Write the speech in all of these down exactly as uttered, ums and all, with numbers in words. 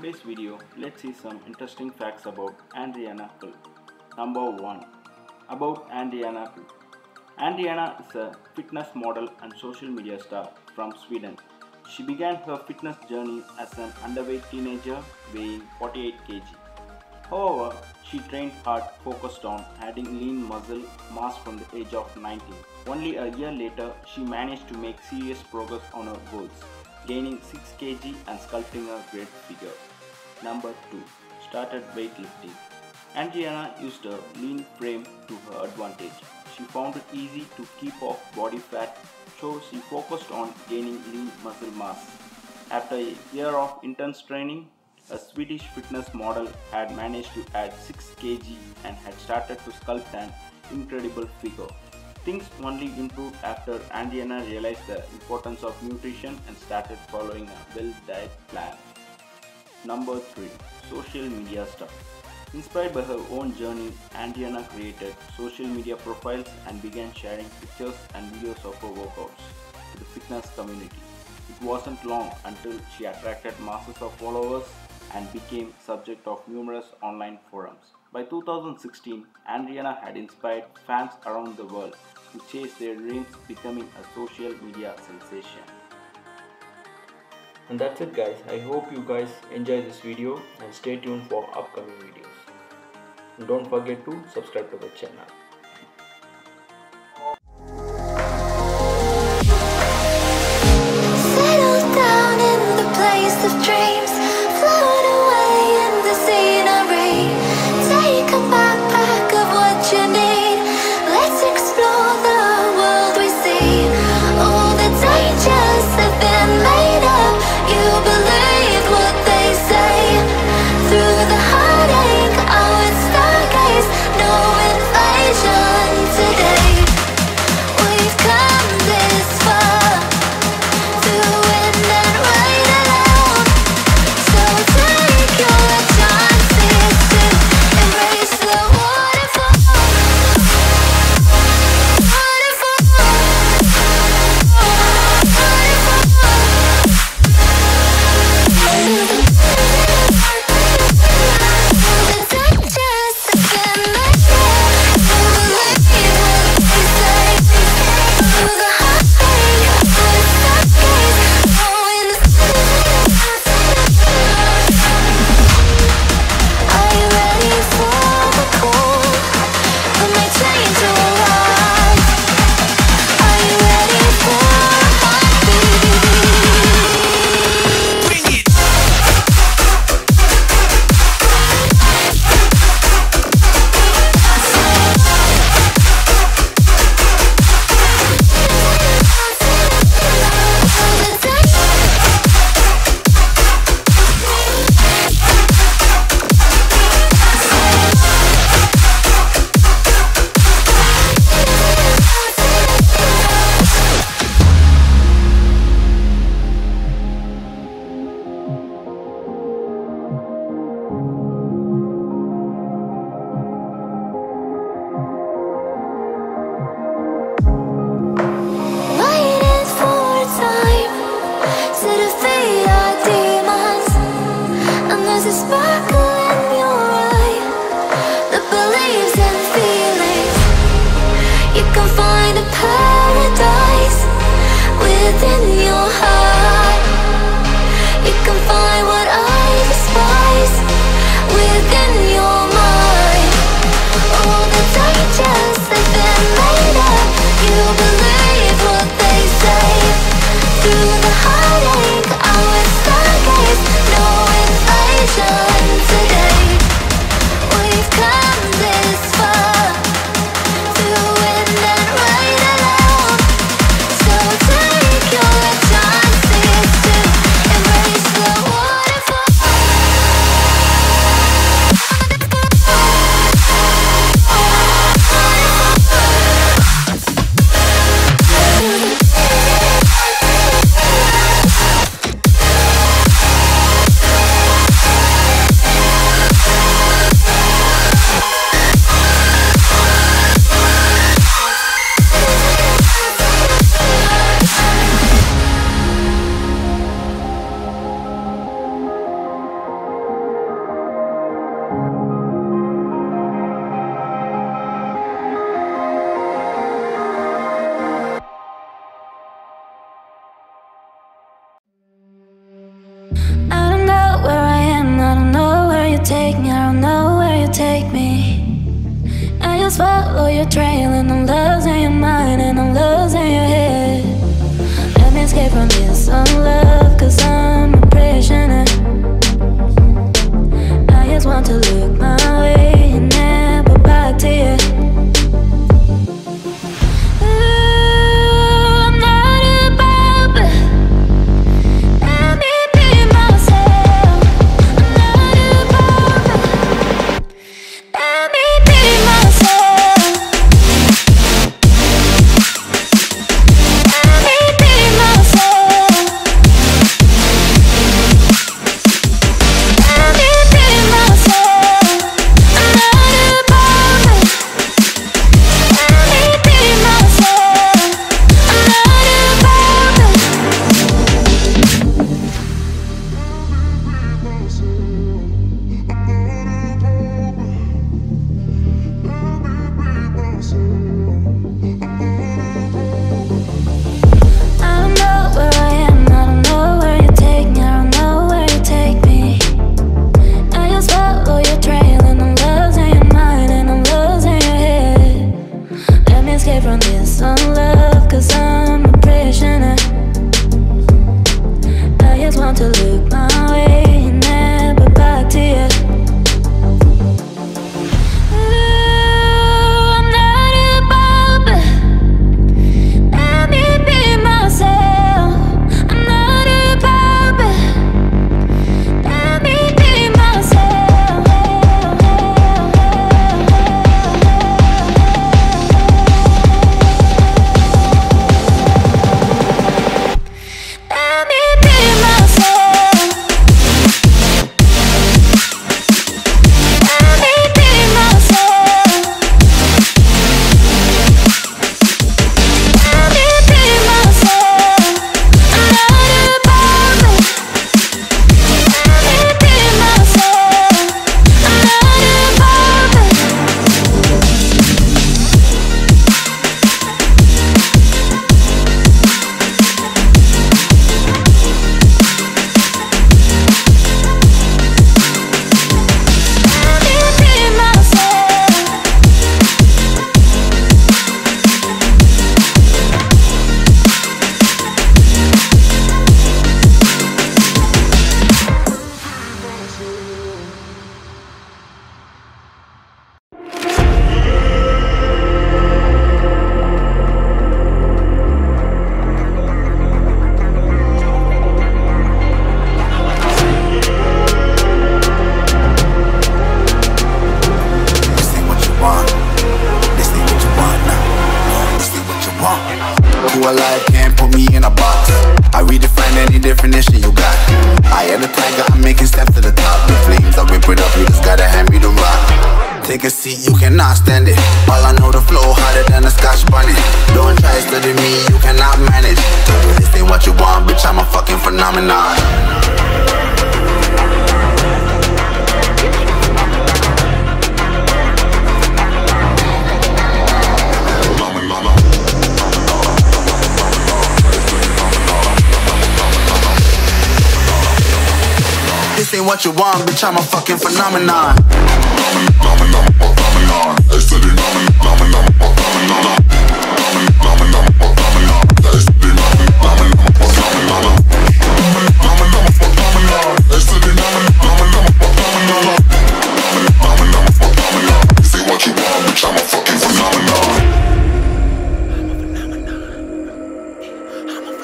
today's video, let's see some interesting facts about Adriana Kuhl. Number one. About Adriana Kuhl. Adriana is a fitness model and social media star from Sweden. She began her fitness journey as an underweight teenager weighing forty-eight kilograms. However, she trained hard, focused on adding lean muscle mass from the age of nineteen. Only a year later, she managed to make serious progress on her goals, gaining six kilograms and sculpting a great figure. Number two. Started weightlifting. Adriana used her lean frame to her advantage. She found it easy to keep off body fat, so she focused on gaining lean muscle mass. After a year of intense training, a Swedish fitness model had managed to add six kilograms and had started to sculpt an incredible figure. Things only improved after Adriana realized the importance of nutrition and started following a well-diet plan. Number three. Social media stuff. Inspired by her own journey, Adriana created social media profiles and began sharing pictures and videos of her workouts to the fitness community. It wasn't long until she attracted masses of followers and became subject of numerous online forums. By two thousand sixteen, Adriana had inspired fans around the world to chase their dreams, becoming a social media sensation. And that's it, guys. I hope you guys enjoy this video and stay tuned for upcoming videos. And don't forget to subscribe to the channel. on love, cause I'm a prisoner. I just want to look my way and never back to you. Ooh, I'm not a bubble. Let me be myself. I'm not a bubble. Let me be myself. Hell, hell, hell, hell, hell, hell. Let me be myself. What you want, bitch, I'm a fucking phenomenon.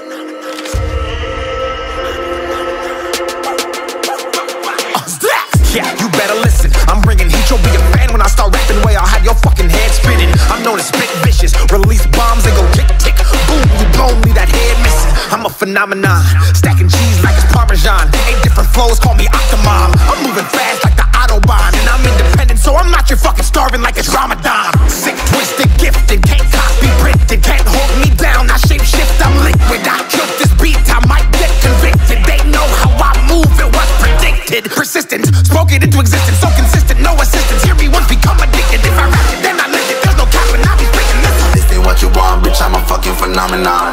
Phenomenon, stacking cheese like it's Parmesan. Eight different flows, call me Octomom. I'm moving fast like the Autobahn, and I'm independent, so I'm not your fucking starving like it's Ramadan. Sick, twisted, gifted, can't copy printed, can't hold me down. I shape shift, I'm liquid. I killed this beat, I might get convicted. They know how I move, it was predicted. Persistence, spoke it into existence, so consistent, no assistance. Hear me once, become addicted. If I rap it, then I live it. There's no cap, and I be breaking this. This ain't what you want, bitch. I'm a fucking phenomenon.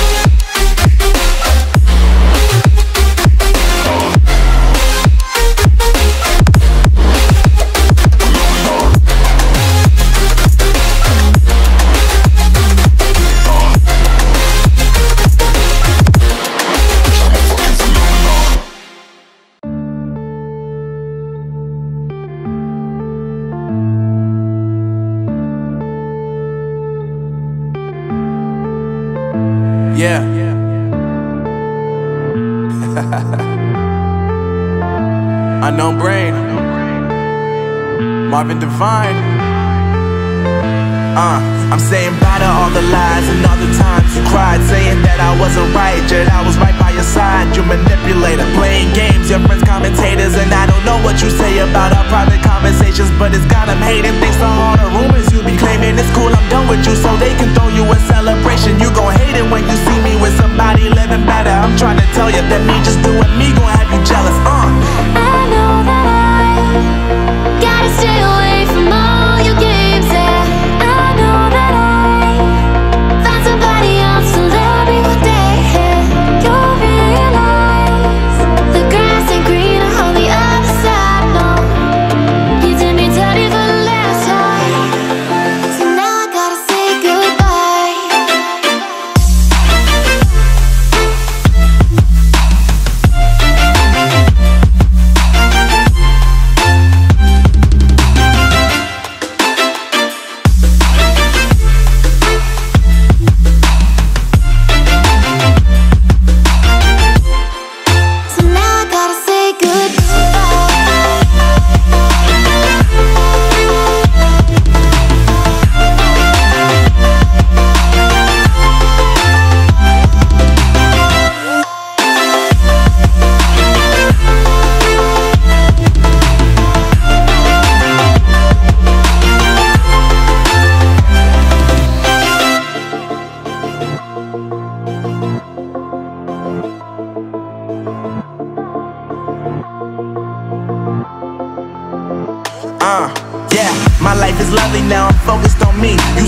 Yeah. Unknown brain. Marvin Devine. Uh, I'm saying bye to all the lies and all the times you cried, saying that I wasn't right, yet I was right by your side. You manipulator, playing games, your friends commentators, and I don't know what you say about our private conversations, but it's got them hating. Thanks to all the rumors you be claiming, it's cool, I'm done with you, so they can throw you a celebration. You gon' hate lovely, now I'm focused on me. You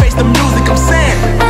face the music, I'm saying.